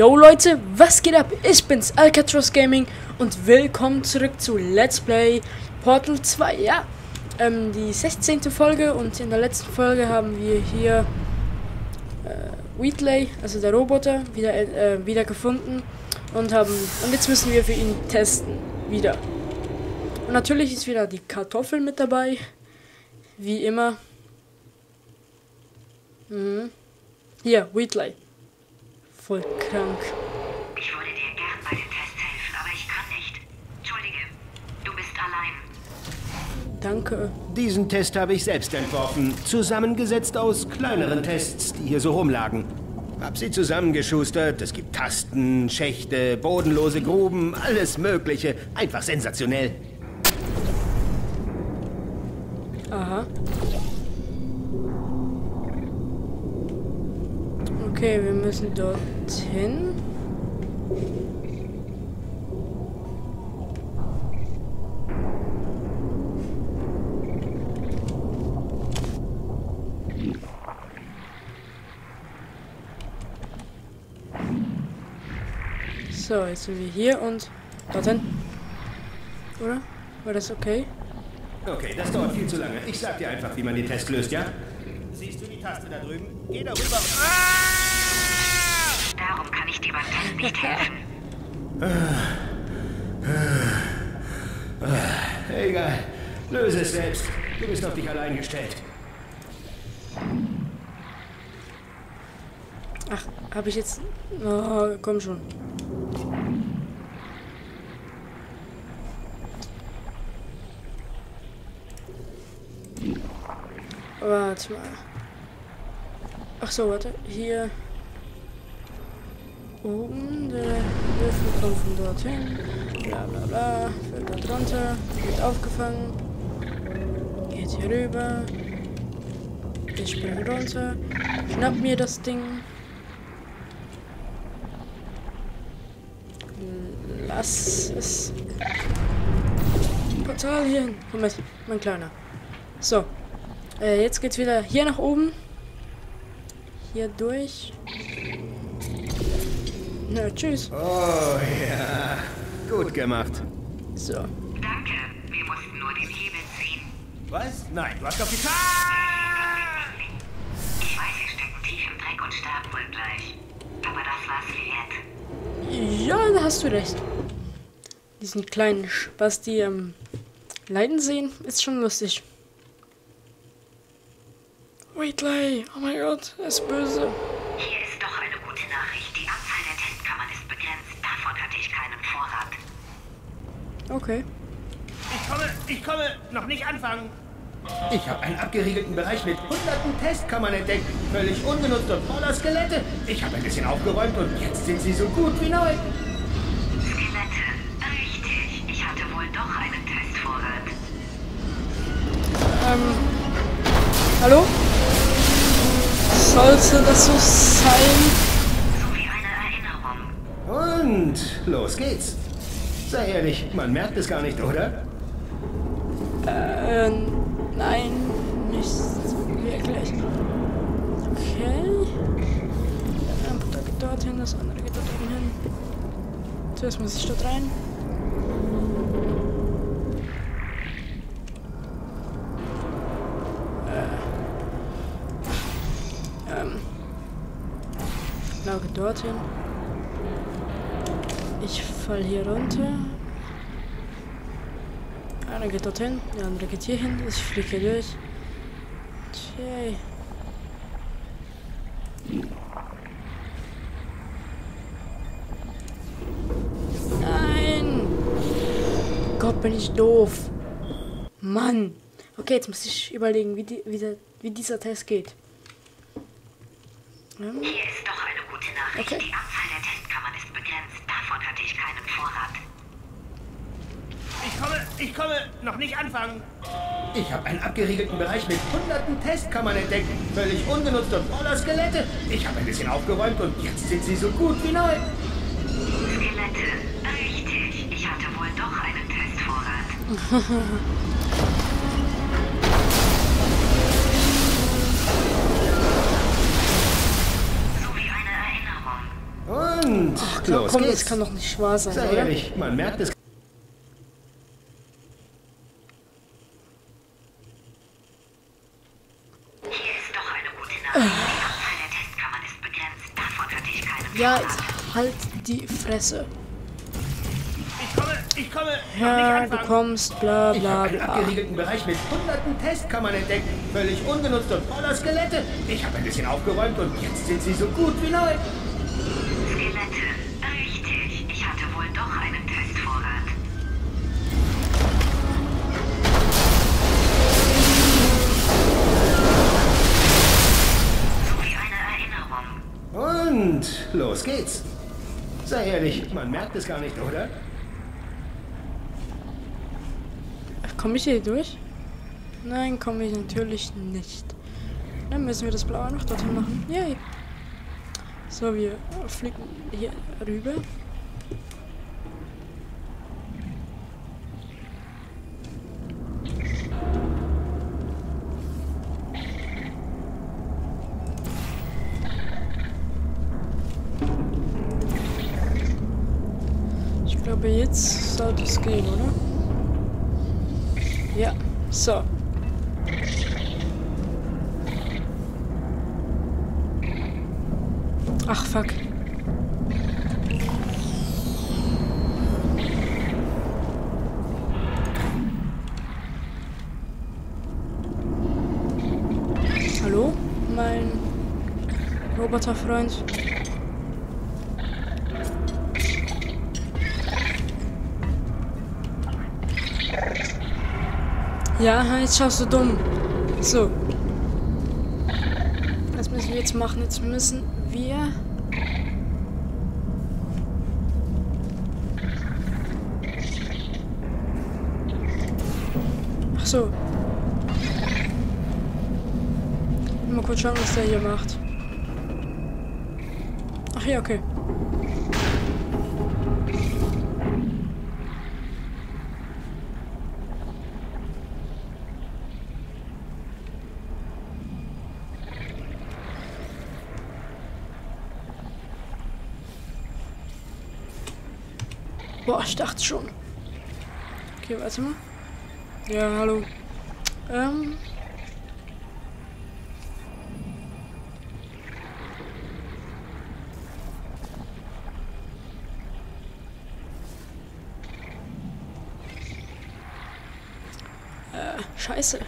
Yo Leute, was geht ab? Ich bin's, Alcatross Gaming, und willkommen zurück zu Let's Play Portal 2. Ja, die 16. Folge, und in der letzten Folge haben wir hier Wheatley, also der Roboter, wieder gefunden. Und jetzt müssen wir für ihn testen, wieder. Und natürlich ist wieder die Kartoffel mit dabei, wie immer. Hier, Wheatley. Voll krank. Ich würde dir gern bei dem Test helfen, aber ich kann nicht. Entschuldige, du bist allein. Danke. Diesen Test habe ich selbst entworfen, zusammengesetzt aus kleineren Tests, die hier so rumlagen. Hab sie zusammengeschustert, es gibt Tasten, Schächte, bodenlose Gruben, alles Mögliche. Einfach sensationell. Aha. Okay, wir müssen dorthin. So, jetzt sind wir hier und dorthin. Oder? War das okay? Okay, das dauert viel zu lange. Ich sag dir einfach, wie man den Test löst, ja? Siehst du die Taste da drüben? Geh da rüber. Ah! Darum kann ich dir beim Test nicht helfen. Egal. Löse es selbst. Du bist auf dich allein gestellt. Ach, habe ich jetzt... Oh, komm schon. Warte mal. Ach so, warte. Hier... Oben, der Würfel kommt von dorthin, bla bla bla, fällt da drunter, wird aufgefangen, geht hier rüber, ich springe runter, schnapp mir das Ding, lass es, Portalien, komm mit, mein Kleiner. So, jetzt geht's wieder hier nach oben, hier durch. Na, tschüss. Oh ja, gut gemacht. So. Danke, wir mussten nur den Hebel ziehen. Was? Nein, du hast doch getan! Ich weiß, wir stecken tief im Dreck und sterben wohl gleich. Aber das war's für jetzt. Ja, da hast du recht. Diesen kleinen Spaß, die leiden sehen, ist schon lustig. Wheatley, oh mein Gott, er ist böse. Hier ist doch eine gute Nachricht. Die Anzahl der Testkammern ist begrenzt. Davon hatte ich keinen Vorrat. Okay. Ich komme. Noch nicht anfangen. Ich habe einen abgeriegelten Bereich mit hunderten Testkammern entdeckt. Völlig ungenutzt und voller Skelette. Ich habe ein bisschen aufgeräumt und jetzt sind sie so gut wie neu. Skelette. Richtig. Ich hatte wohl doch einen Testvorrat. Hallo? Sollte das so sein? So wie eine Erinnerung. Und los geht's. Sei ehrlich, man merkt es gar nicht, oder? Nein, nicht wirklich. Okay. Da geht dorthin, das andere geht dorthin hin. Zuerst muss ich dort rein. Dorthin. Ich fall hier runter. Einer geht dorthin, der andere geht hier hin. Ich fliege durch. Okay. Nein! Gott, bin ich doof. Mann. Okay, jetzt muss ich überlegen, wie dieser Test geht. Hier ist doch eine gute Nachricht. Okay. Die Anzahl der Testkammern ist begrenzt. Davon hatte ich keinen Vorrat. Ich komme. Noch nicht anfangen. Ich habe einen abgeriegelten Bereich mit hunderten Testkammern entdeckt. Völlig ungenutzt und voller Skelette. Ich habe ein bisschen aufgeräumt und jetzt sind sie so gut wie neu. Skelette. Richtig. Ich hatte wohl doch einen Testvorrat. los. Komm, das kann doch nicht wahr sein, sei ehrlich, man merkt es. Ja, halt die Fresse. Ich komme. Ja, du kommst, bla bla bla. Ich habe einen abgeriegelten Bereich mit hunderten Testkammern entdeckt. Völlig ungenutzt und voller Skelette. Ich habe ein bisschen aufgeräumt und jetzt sind sie so gut wie neu. Skelette, richtig. Ich hatte wohl doch einen Testvorrat. So wie eine Erinnerung. Und los geht's. Sei ehrlich, man merkt es gar nicht, oder? Komme ich hier durch? Nein, komme ich natürlich nicht. Dann müssen wir das Blaue noch dorthin machen. Yay. So, wir fliegen hier rüber. Ich glaube, jetzt sollte es gehen, oder? Ja, so. Ach, fuck. Hallo, mein Roboterfreund. Ja, jetzt schaust du dumm. So. Das müssen wir jetzt machen. Jetzt müssen wir... Ach so. Mal kurz schauen, was der hier macht. Ach ja, okay. Boah, ich dachte schon. Okay, warte mal. Ja, hallo. Scheiße.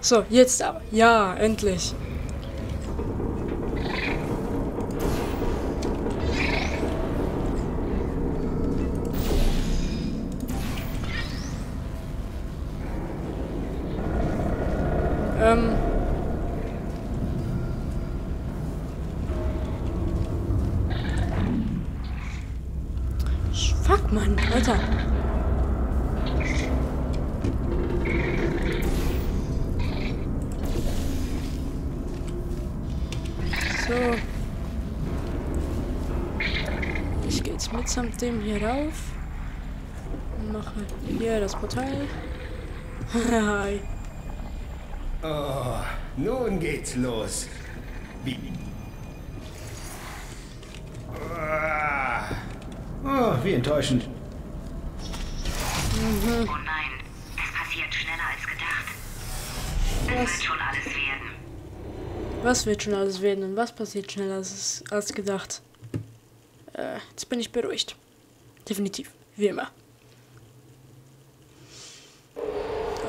So, jetzt aber. Ja, endlich. Fuck, Mann, Alter. Ich gehe jetzt mitsamt dem hier rauf und mache hier das Portal. Hi. Oh, nun geht's los. Wie? Oh, wie enttäuschend. Mhm. Oh nein, es passiert schneller als gedacht. Es wird schon alles werden. Was wird schon alles werden und was passiert schneller als gedacht? Jetzt bin ich beruhigt. Definitiv. Wie immer.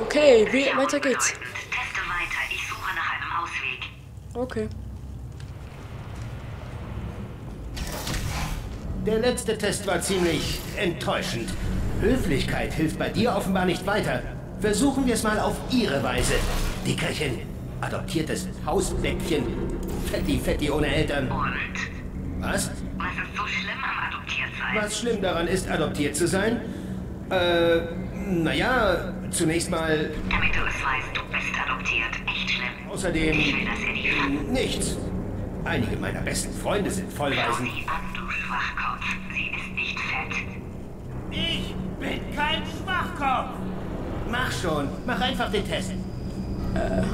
Okay, weiter geht's. Teste weiter. Ich suche nach einem Ausweg. Okay. Der letzte Test war ziemlich enttäuschend. Höflichkeit hilft bei dir offenbar nicht weiter. Versuchen wir es mal auf ihre Weise. Dickerchen. Adoptiertes Hausbleckchen. Fetti ohne Eltern. Und? Was? Was ist so schlimm am Adoptiertsein? Was schlimm daran ist, adoptiert zu sein? Naja, Zunächst mal... Damit du es weißt, du bist adoptiert. Echt schlimm. Außerdem... Ich will, dass er die fand. Nichts. Einige meiner besten Freunde sind Vollwaisen. Schau sie an, du Schwachkopf. Sie ist nicht fett. Ich bin kein Schwachkopf. Mach schon. Mach einfach den Test.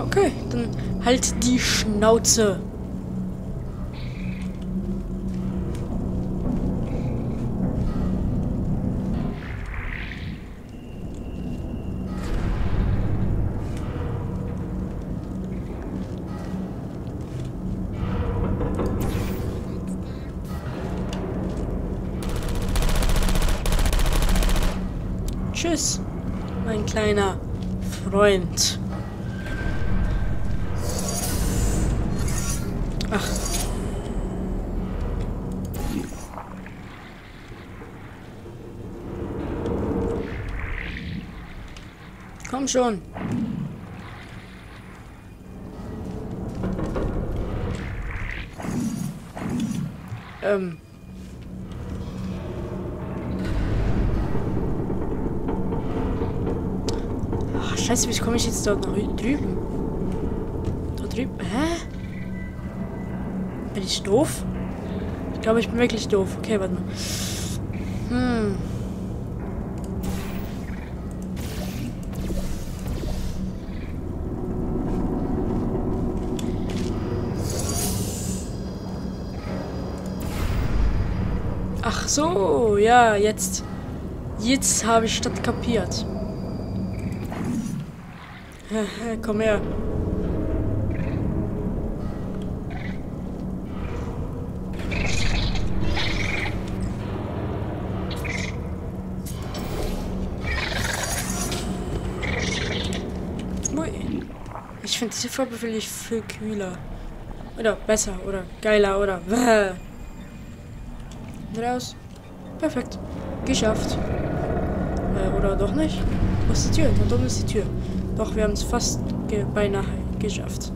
Okay. Dann halt die Schnauze. Tschüss, mein kleiner Freund. Ach. Komm schon. Scheiße, wie komme ich jetzt dort nach drüben? Da drüben? Hä? Bin ich doof? Ich glaube, ich bin wirklich doof. Okay, warte mal. Ach so, ja, jetzt. Jetzt habe ich das kapiert. Komm her. Ui. Ich finde diese Farbe wirklich viel kühler. Oder besser, oder geiler, oder... Raus. Perfekt. Geschafft. Oder doch nicht? Wo ist die Tür? Da oben ist die Tür. Doch, wir haben es fast beinahe geschafft.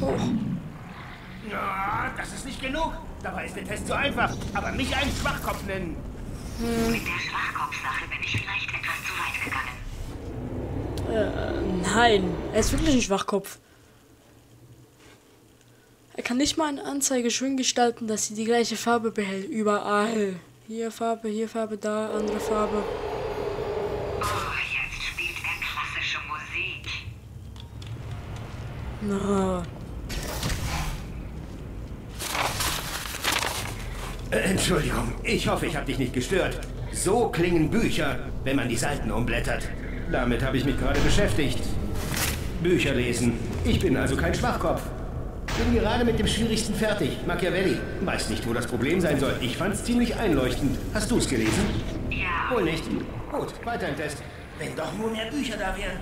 Hoch. Na, das ist nicht genug. Dabei ist der Test zu einfach. Aber nicht einen Schwachkopf nennen. Mit der Schwachkopfsache bin ich vielleicht etwas zu weit gegangen. Nein, er ist wirklich ein Schwachkopf. Er kann nicht mal eine Anzeige schön gestalten, dass sie die gleiche Farbe behält. Überall. Hier Farbe, da, andere Farbe. Oh, jetzt spielt er klassische Musik. Na. Entschuldigung, ich hoffe, ich habe dich nicht gestört. So klingen Bücher, wenn man die Seiten umblättert. Damit habe ich mich gerade beschäftigt. Bücher lesen. Ich bin also kein Schwachkopf. Ich bin gerade mit dem Schwierigsten fertig. Machiavelli. Weiß nicht, wo das Problem sein soll. Ich fand's ziemlich einleuchtend. Hast du's gelesen? Ja. Wohl nicht. Gut, weiter im Test. Wenn doch nur mehr Bücher da wären.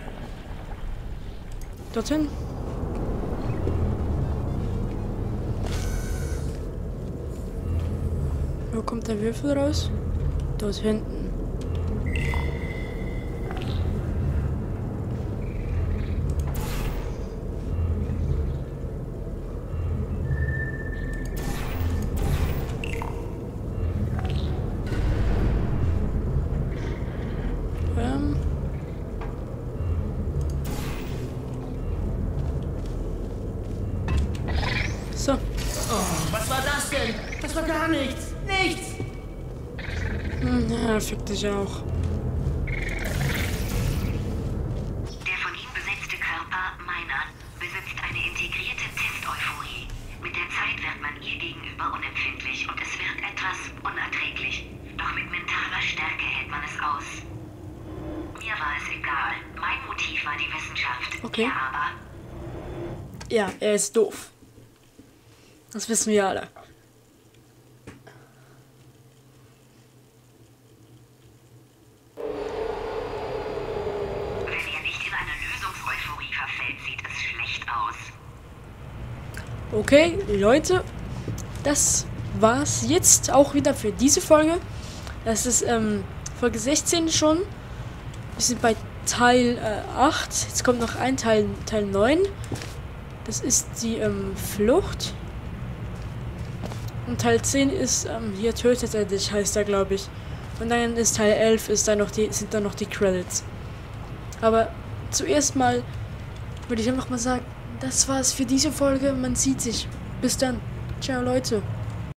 Dorthin? Wo kommt der Würfel raus? Dort hinten. So. Oh, was war das denn? Das war gar nichts. Nichts! Na, fick dich auch. Der von ihm besetzte Körper, meiner, besitzt eine integrierte Testeuphorie. Mit der Zeit wird man ihr gegenüber unempfindlich und es wird etwas unerträglich. Doch mit mentaler Stärke hält man es aus. Mir war es egal. Mein Motiv war die Wissenschaft. Okay. Er aber. Ja, er ist doof. Das wissen wir alle. Wenn ihr nicht in eine Lösungseuphorie verfällt, sieht es schlecht aus. Okay, Leute. Das war's jetzt auch wieder für diese Folge. Das ist Folge 16 schon. Wir sind bei Teil 8. Jetzt kommt noch ein Teil 9. Das ist die Flucht. Und Teil 10 ist, hier tötet er dich, heißt er, glaube ich. Und dann ist Teil 11, sind dann noch die Credits. Aber zuerst mal würde ich einfach mal sagen, das war's für diese Folge. Man sieht sich. Bis dann. Ciao, Leute.